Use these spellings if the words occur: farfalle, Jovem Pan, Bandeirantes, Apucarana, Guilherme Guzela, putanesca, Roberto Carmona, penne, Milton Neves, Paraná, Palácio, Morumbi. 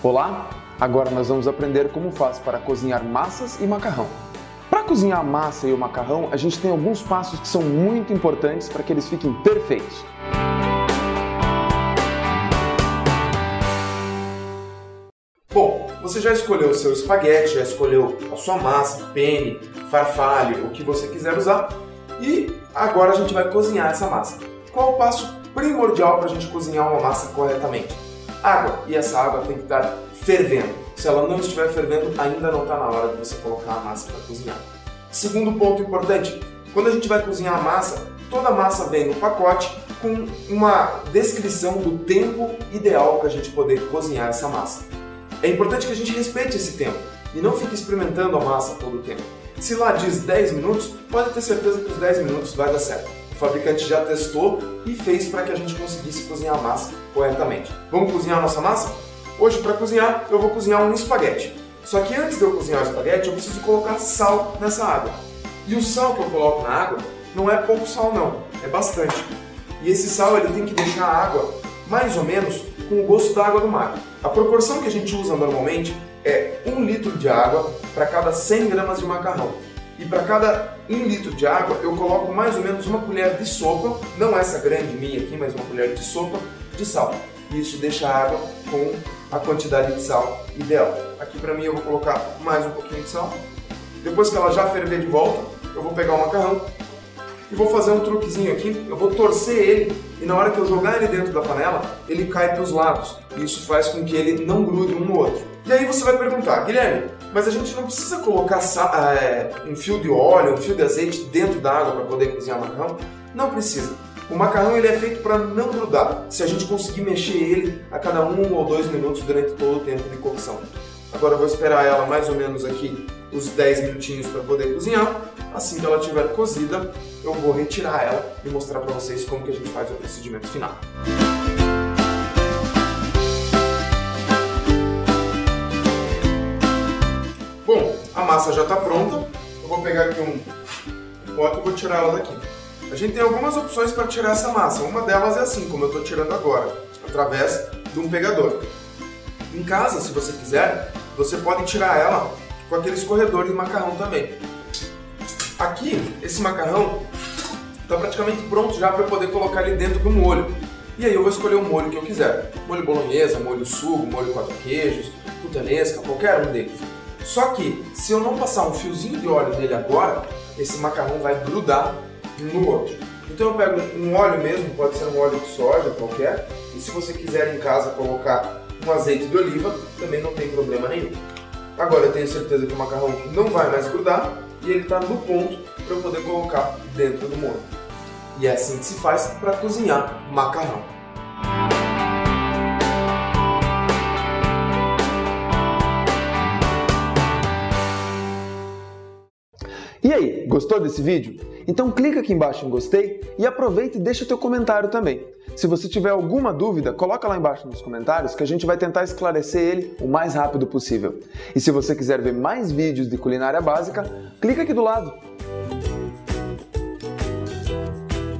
Olá! Agora nós vamos aprender como faz para cozinhar massas e macarrão. Para cozinhar a massa e o macarrão, a gente tem alguns passos que são muito importantes para que eles fiquem perfeitos. Bom, você já escolheu o seu espaguete, já escolheu a sua massa, penne, farfalle, o que você quiser usar. E agora a gente vai cozinhar essa massa. Qual o passo primordial para a gente cozinhar uma massa corretamente? Água, e essa água tem que estar fervendo. Se ela não estiver fervendo, ainda não está na hora de você colocar a massa para cozinhar. Segundo ponto importante, quando a gente vai cozinhar a massa, toda a massa vem no pacote com uma descrição do tempo ideal para a gente poder cozinhar essa massa. É importante que a gente respeite esse tempo e não fique experimentando a massa todo o tempo. Se lá diz 10 minutos, pode ter certeza que os 10 minutos vai dar certo. O fabricante já testou e fez para que a gente conseguisse cozinhar a massa corretamente. Vamos cozinhar a nossa massa? Hoje, para cozinhar, eu vou cozinhar um espaguete. Só que antes de eu cozinhar o espaguete, eu preciso colocar sal nessa água. E o sal que eu coloco na água não é pouco sal não, é bastante. E esse sal ele tem que deixar a água mais ou menos com o gosto da água do mar. A proporção que a gente usa normalmente é 1 litro de água para cada 100 gramas de macarrão. E para cada 1 litro de água eu coloco mais ou menos uma colher de sopa, não essa grande minha aqui, mas uma colher de sopa de sal. E isso deixa a água com a quantidade de sal ideal. Aqui para mim eu vou colocar mais um pouquinho de sal. Depois que ela já ferver de volta, eu vou pegar o macarrão e vou fazer um truquezinho aqui, eu vou torcer ele e na hora que eu jogar ele dentro da panela, ele cai para os lados. E isso faz com que ele não grude um no outro. E aí você vai perguntar, Guilherme, mas a gente não precisa colocar um fio de óleo, um fio de azeite dentro da água para poder cozinhar o macarrão? Não precisa. O macarrão ele é feito para não grudar, se a gente conseguir mexer ele a cada 1 ou 2 minutos durante todo o tempo de cocção. Agora eu vou esperar ela mais ou menos aqui os 10 minutinhos para poder cozinhar. Assim que ela estiver cozida, eu vou retirar ela e mostrar para vocês como que a gente faz o procedimento final. Bom, a massa já está pronta. Eu vou pegar aqui um pote e vou tirar ela daqui. A gente tem algumas opções para tirar essa massa. Uma delas é assim, como eu estou tirando agora, através de um pegador. Em casa, se você quiser, você pode tirar ela com aquele escorredor de macarrão também. Aqui, esse macarrão está praticamente pronto já para eu poder colocar ele dentro do molho. E aí eu vou escolher o molho que eu quiser. Molho bolonhesa, molho sugo, molho 4 queijos, putanesca, qualquer um deles. Só que, se eu não passar um fiozinho de óleo nele agora, esse macarrão vai grudar no outro. Então eu pego um óleo mesmo, pode ser um óleo de soja qualquer. E se você quiser em casa colocar um azeite de oliva, também não tem problema nenhum. Agora eu tenho certeza que o macarrão não vai mais grudar e ele está no ponto para eu poder colocar dentro do molho. E é assim que se faz para cozinhar macarrão. E aí, gostou desse vídeo? Então clica aqui embaixo em gostei e aproveita e deixa teu comentário também. Se você tiver alguma dúvida, coloca lá embaixo nos comentários que a gente vai tentar esclarecer ele o mais rápido possível. E se você quiser ver mais vídeos de culinária básica, clica aqui do lado.